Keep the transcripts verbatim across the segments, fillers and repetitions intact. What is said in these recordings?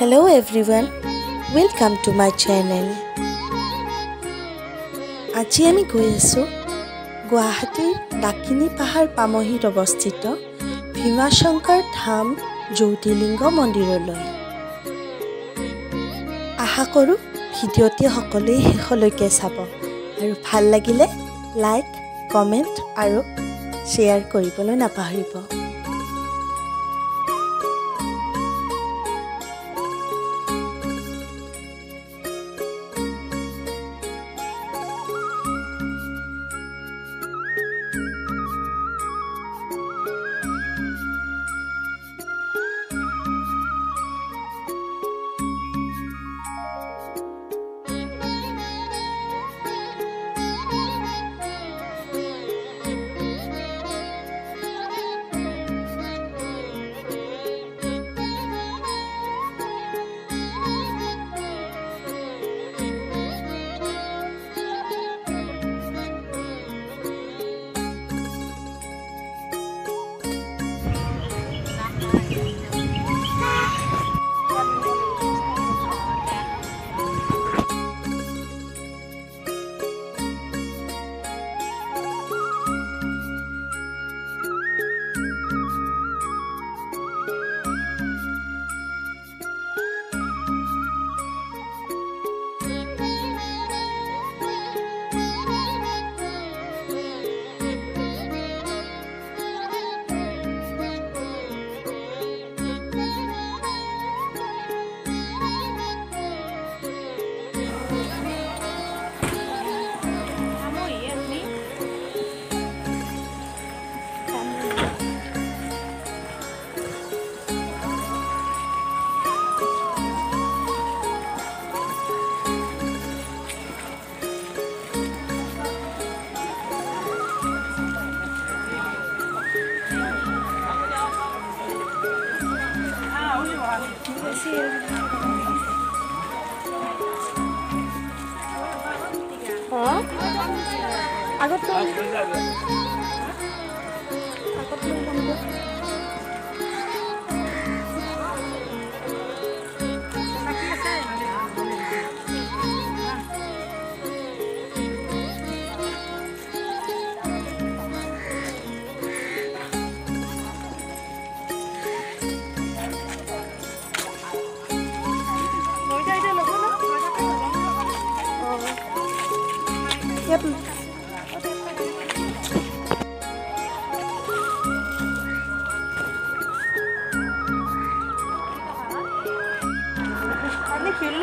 Hello everyone, welcome to my channel. Aji ami goi asu Guwahati Dakini Pahar Pamohit obosthito Bhimasankar Dham Jyotirlinga Mondiroloi. Aha koru videoti hokoloi hekholoike sabo aru bhal lagile like, comment aru share koriboloi napaharibo. Agora tô Yep.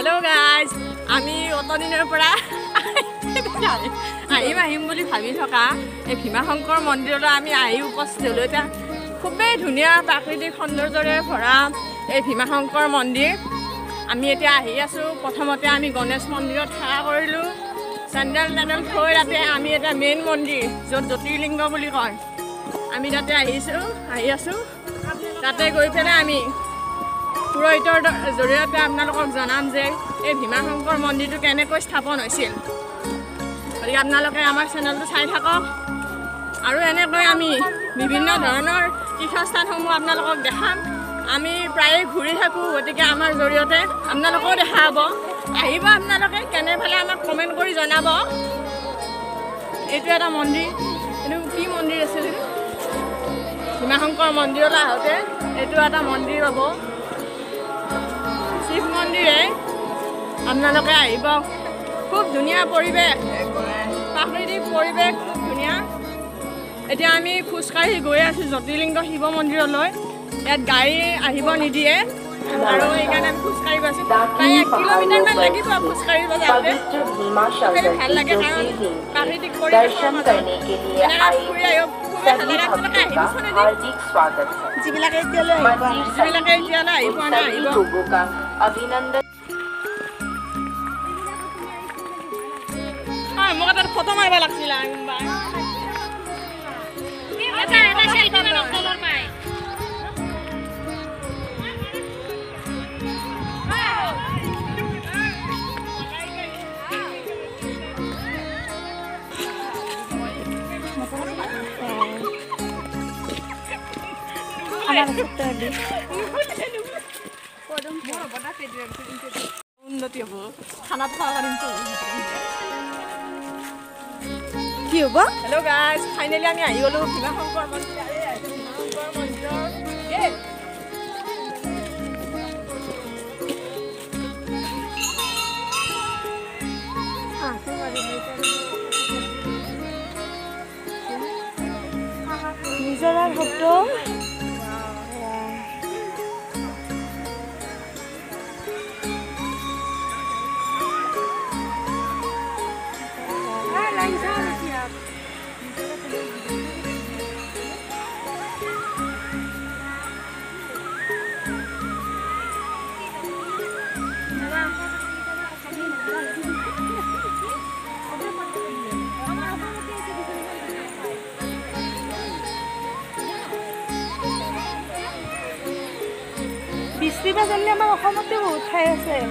Hello guys, Ami Otonino Pra. I am a Himbuli Havisoka, a Bhimasankar Mondirami, Ayupostilota, Kupe, Junia, Pakri Condor for a Bhimasankar Mondir, Amita Hiasu, Potamotami Gones Mondio, Tavorlu, Sandal Nanam Koyate, Amita Main Mondi, Zotiling Gobulikon, Amita Isu, Ayasu, Tate Goitanami. পুরোহিতৰ জৰিয়তে আপোনালোকক জনাম যে এই ভীমাশংকৰ মন্দিৰটো কেনেকৈ স্থাপন হৈছিল আৰু আপোনালোকে আমাৰ চেনেলটো চাই থাকক আৰু এনেকৈ আমি বিভিন্ন ধৰণৰ তীৰ্থস্থানসমূহ আপোনালোকক দেখাম আমি প্ৰায়ে ঘূৰি থাকো গতিকে আমাৰ জৰিয়তে আপোনালোকক দেখাব আহিব আপোনালোকে কেনেভালে আমাক কমেন্ট কৰি জনাব এইটো এটা মন্দিৰ এনে কি মন্দিৰ আছিল ভীমাশংকৰ মন্দিৰলৈ আহোঁতে এইটো এটা মন্দিৰ হ'ব If Monday, I'm not okay. But cook Dunia for Rebek, Papridi for Rebek, Dunia, Ediami, Kuska, Goyas is of dealing the Hibo Mondialoi, that guy, Ahibon Idiot, and Aroigan and Kuska was a kilometer like it was Kuska was out there. Like a Papridi for Rebek. Hello guys, finally I'm here. You look, I'm from Monday. I'm from Monday. Ah, somebody made it. Mister This is only my home of the wood. I say,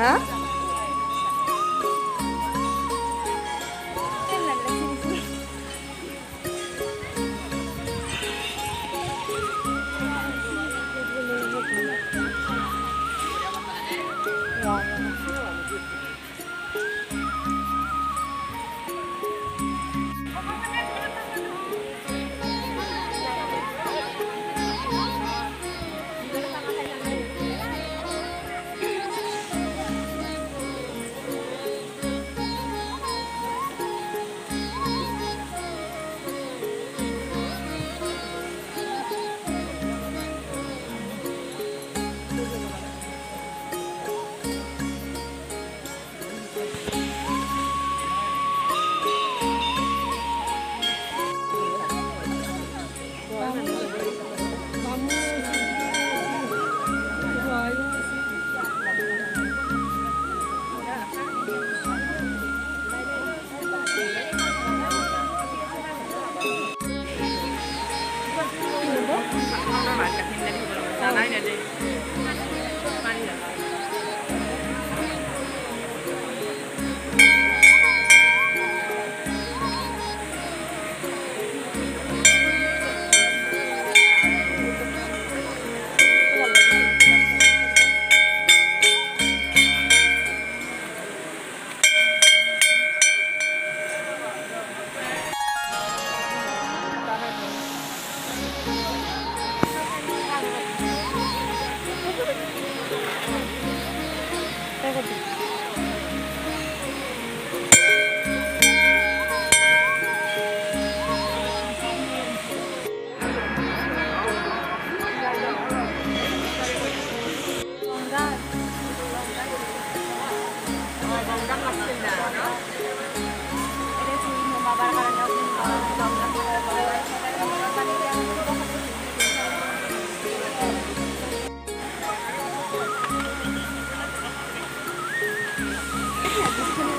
Huh? Hello guys,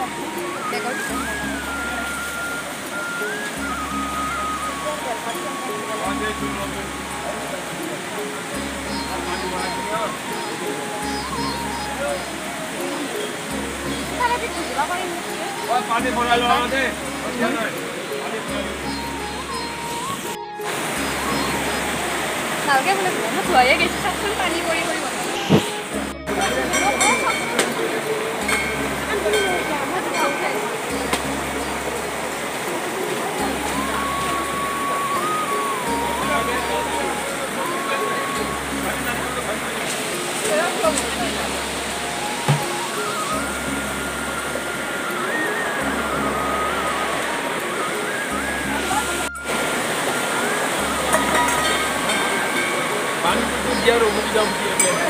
check out the Biar umur tidak berjalan.